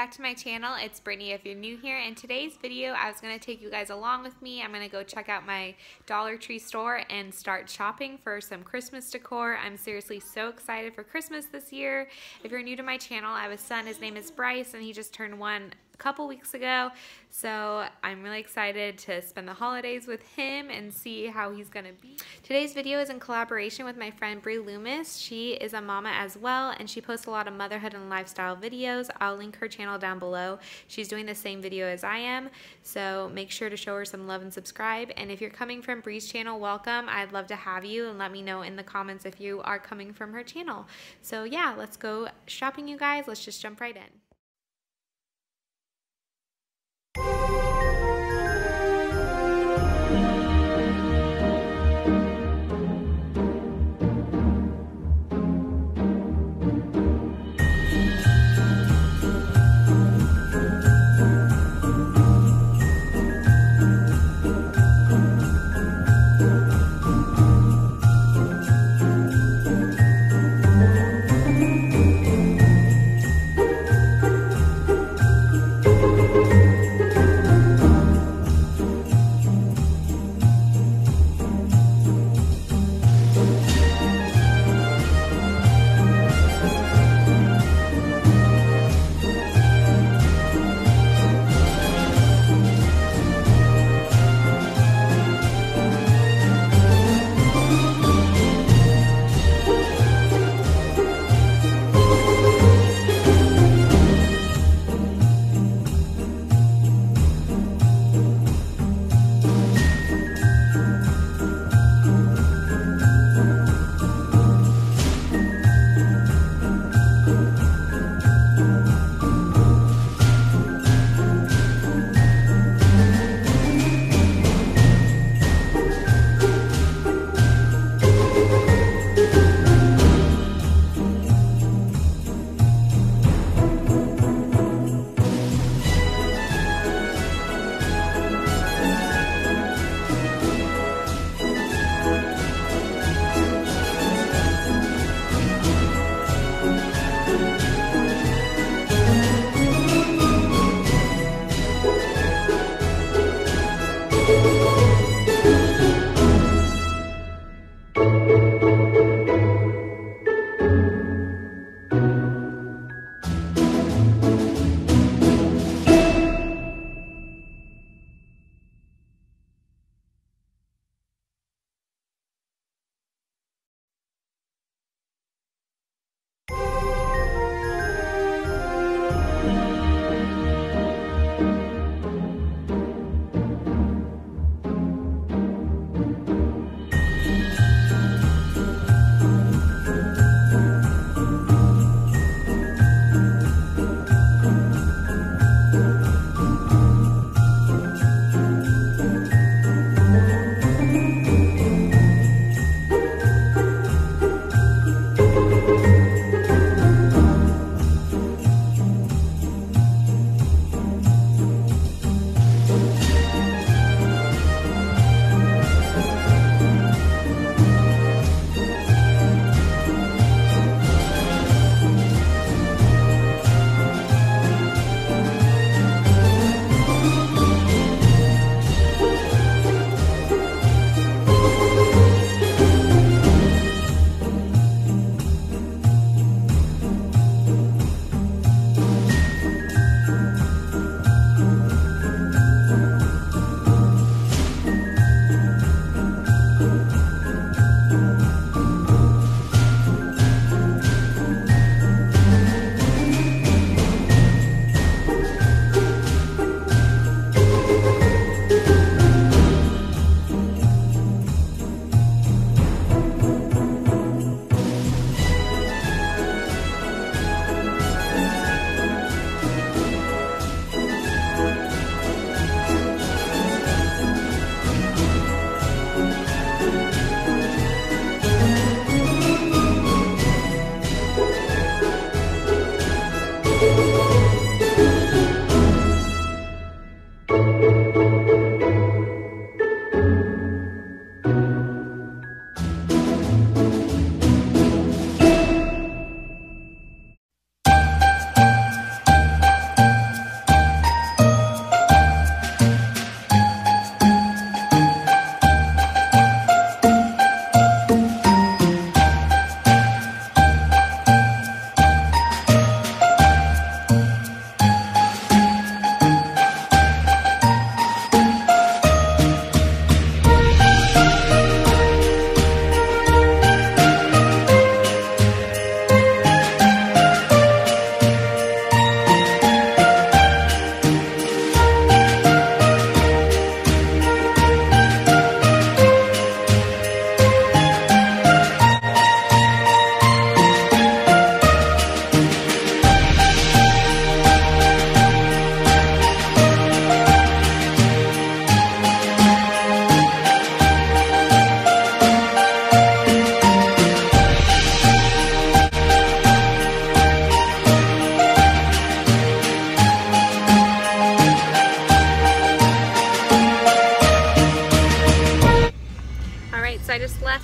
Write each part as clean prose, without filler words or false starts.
back to my channel. It's Brittany if you're new here. In today's video, I was going to take you guys along with me. I'm going to go check out my Dollar Tree store and start shopping for some Christmas decor. I'm seriously so excited for Christmas this year. If you're new to my channel, I have a son. His name is Bryce, and he just turned one a couple weeks ago. So I'm really excited to spend the holidays with him and see how he's going to be. Today's video is in collaboration with my friend Bre Loomis. She is a mama as well, and she posts a lot of motherhood and lifestyle videos. I'll link her channel down below. She's doing the same video as I am, so make sure to show her some love and subscribe. And if you're coming from Bre's channel, welcome. I'd love to have you, and let me know in the comments if you are coming from her channel. So yeah, let's go shopping, you guys. Let's just jump right in.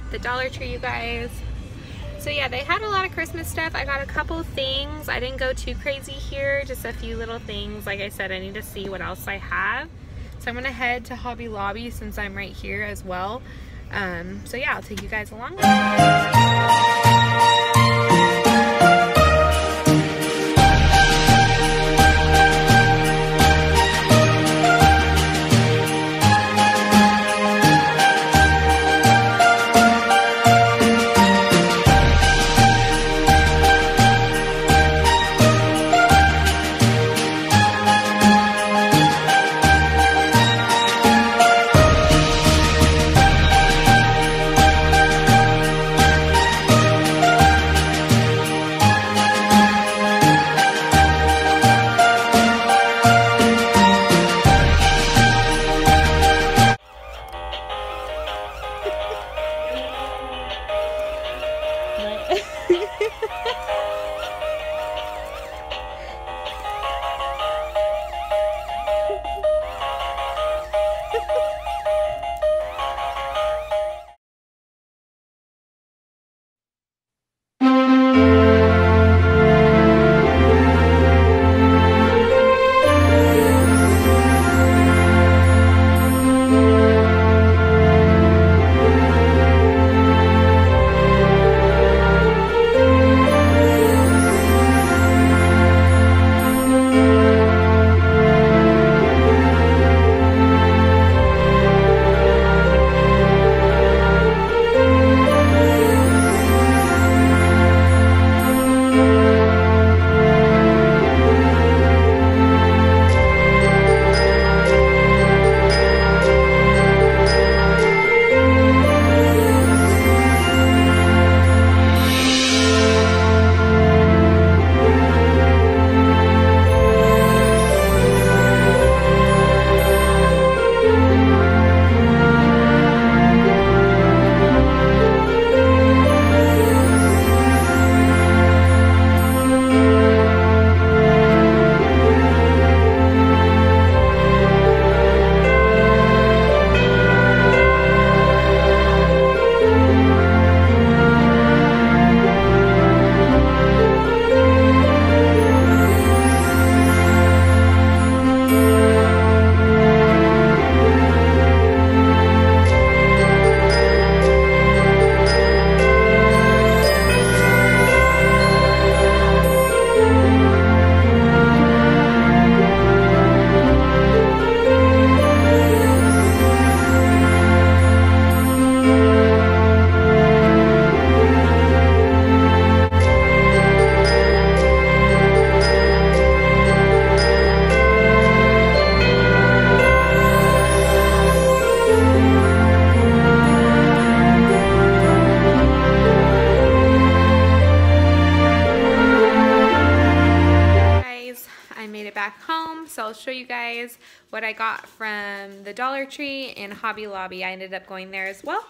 left the Dollar Tree, you guys. So yeah, they had a lot of Christmas stuff. I got a couple things. I didn't go too crazy here, just a few little things. Like I said, I need to see what else I have. So I'm gonna head to Hobby Lobby since I'm right here as well. So yeah, I'll take you guys along with me. So I'll show you guys what I got from the Dollar Tree and Hobby Lobby. I ended up going there as well.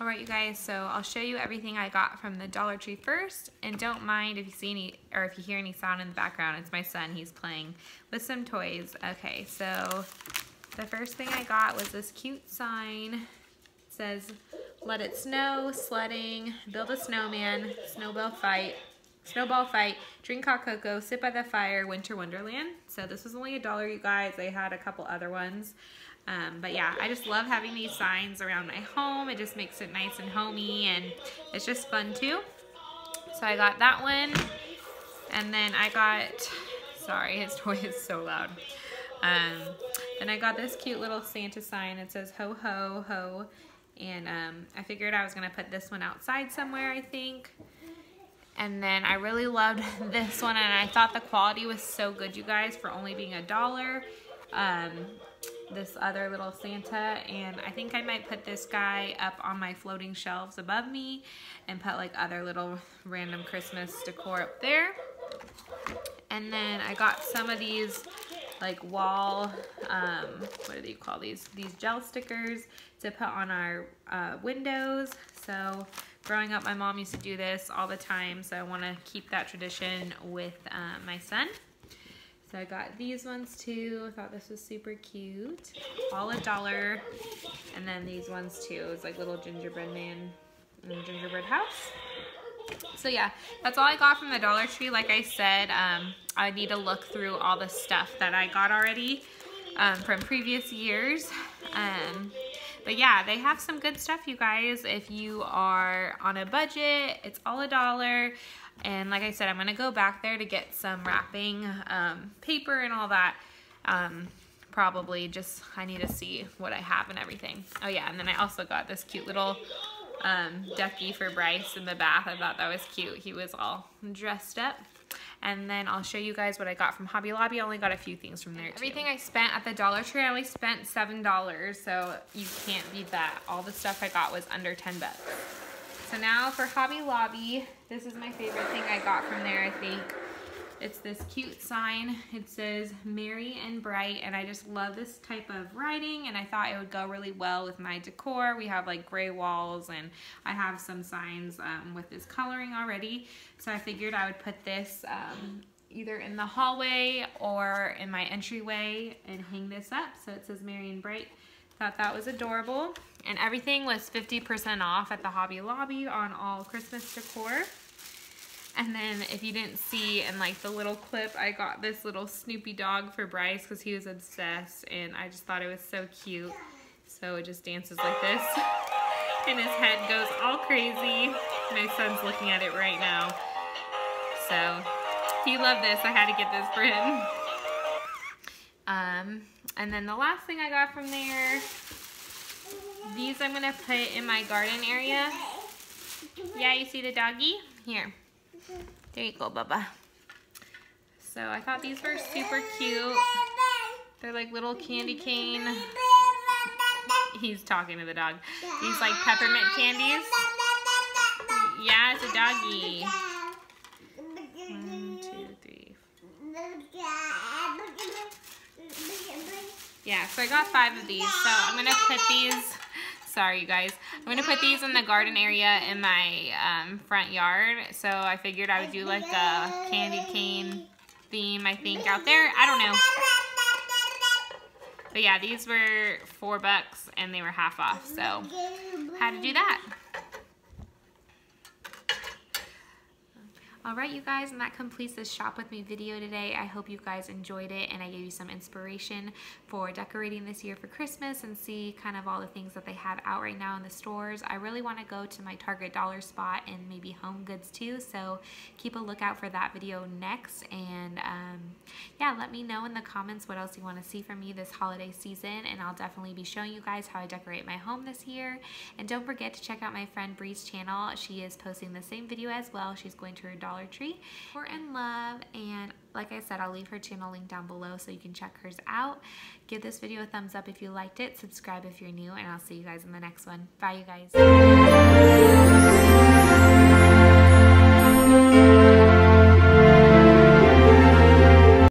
All right, you guys, so I'll show you everything I got from the Dollar Tree first. And don't mind if you see any, or if you hear any sound in the background, it's my son. He's playing with some toys. Okay, so the first thing I got was this cute sign. It says, "Let it snow, sledding, build a snowman, snowball fight, drink hot cocoa, sit by the fire, winter wonderland." So this was only $1, you guys. They had a couple other ones. But yeah, I just love having these signs around my home. It just makes it nice and homey, and it's just fun too. So I got that one. And then I got, sorry, his toy is so loud. Then I got this cute little Santa sign. It says, "Ho, ho, ho." And I figured I was gonna put this one outside somewhere, I think. And then I really loved this one, and I thought the quality was so good, you guys, for only being $1. This other little Santa, and I think I might put this guy up on my floating shelves above me and put like other little random Christmas decor up there. And then I got some of these like wall, what do you call these? These gel stickers to put on our windows. So growing up, my mom used to do this all the time, so I want to keep that tradition with my son. So I got these ones too. I thought this was super cute. All $1. And then these ones too. It was like little gingerbread man and gingerbread house. So yeah, that's all I got from the Dollar Tree. Like I said, I need to look through all the stuff that I got already from previous years. But yeah, they have some good stuff, you guys. If you are on a budget, it's all $1. And like I said, I'm gonna go back there to get some wrapping paper and all that. Probably just, I need to see what I have and everything. Oh yeah, and then I also got this cute little ducky for Bryce in the bath. I thought that was cute. He was all dressed up. And then I'll show you guys what I got from Hobby Lobby. I only got a few things from there too. Everything I spent at the Dollar Tree, I only spent $7, so you can't beat that. All the stuff I got was under 10 bucks. So now for Hobby Lobby, this is my favorite thing I got from there, I think. It's this cute sign. It says Merry and Bright, and I just love this type of writing, and I thought it would go really well with my decor. We have like gray walls, and I have some signs with this coloring already, so I figured I would put this either in the hallway or in my entryway and hang this up. So it says Merry and Bright. Thought that was adorable, and everything was 50% off at the Hobby Lobby on all Christmas decor. And then if you didn't see in like the little clip, I got this little Snoopy dog for Bryce because he was obsessed, and I just thought it was so cute. So it just dances like this and his head goes all crazy. My son's looking at it right now. So he loved this. I had to get this for him. And then the last thing I got from there, these I'm gonna put in my garden area. Yeah, you see the doggy? Here. There you go, Bubba. So I thought these were super cute. They're like little candy cane. He's talking to the dog. These like peppermint candies. Yeah, it's a doggy. 1, 2, 3. Yeah, so I got 5 of these. So I'm gonna put these. Sorry, you guys. I'm going to put these in the garden area in my front yard. So I figured I would do like a candy cane theme, I think, out there. I don't know. But yeah, these were $4 and they were half off. So how to do that. All right, you guys, and that completes this shop with me video today. I hope you guys enjoyed it, and I gave you some inspiration for decorating this year for Christmas and see kind of all the things that they have out right now in the stores. I really want to go to my Target dollar spot and maybe Home Goods too, so keep a lookout for that video next. And yeah, let me know in the comments what else you want to see from me this holiday season, and I'll definitely be showing you guys how I decorate my home this year. And don't forget to check out my friend Bre's channel. She is posting the same video as well. She's going to her Dollar Tree. We're in love, and like I said, I'll leave her channel link down below so you can check hers out. Give this video a thumbs up if you liked it, subscribe if you're new, and I'll see you guys in the next one. Bye, you guys.